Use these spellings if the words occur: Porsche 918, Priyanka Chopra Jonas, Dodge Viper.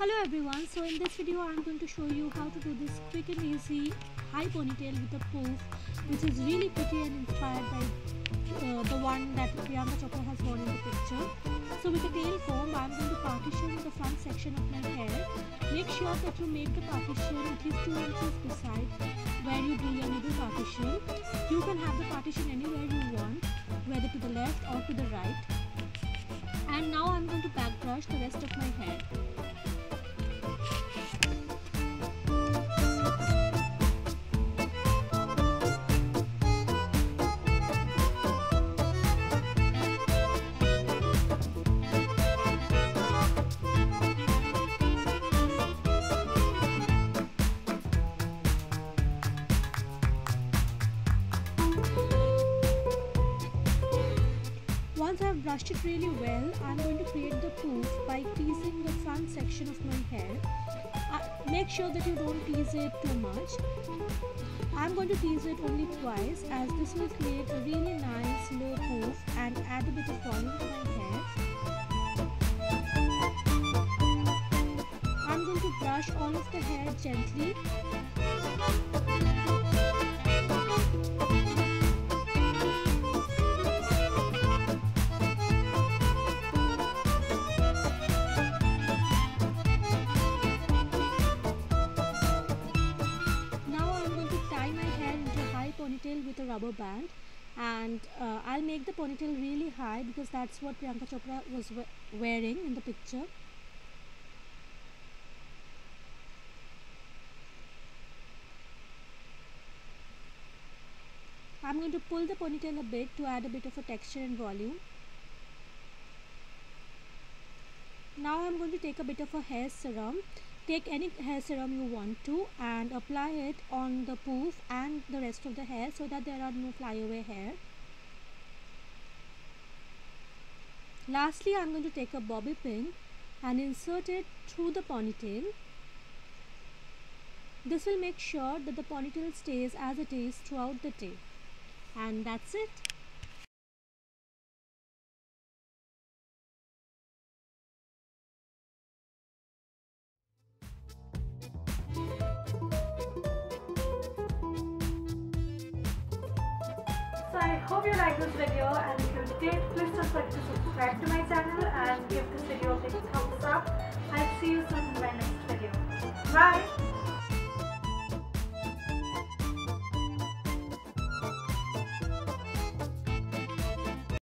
Hello everyone, so in this video I'm going to show you how to do this quick and easy high ponytail with a poof, which is really pretty and inspired by the one that Priyanka Chopra has worn in the picture. So with a tail comb I'm going to partition the front section of my hair. Make sure that you make the partition at least 2 inches beside where you do your middle partition. You can have the partition anywhere you want, whether to the left or to the right. And now I'm going to back brush the rest of my hair. Once I have brushed it really well, I am going to create the poof by teasing the front section of my hair. Make sure that you don't tease it too much. I am going to tease it only twice, as this will create a really nice low poof and add a bit of volume to my hair. I am going to brush all of the hair gently. With a rubber band, and I'll make the ponytail really high because that's what Priyanka Chopra was wearing in the picture. I'm going to pull the ponytail a bit to add a bit of a texture and volume. Now I'm going to take a bit of a hair serum. Take any hair serum you want to and apply it on the poof and the rest of the hair so that there are no flyaway hair. Lastly, I'm going to take a bobby pin and insert it through the ponytail. This will make sure that the ponytail stays as it is throughout the day. And that's it. So I hope you like this video, and if you did, please don't forget to subscribe to my channel and give this video a big thumbs up. I'll see you soon in my next video. Bye!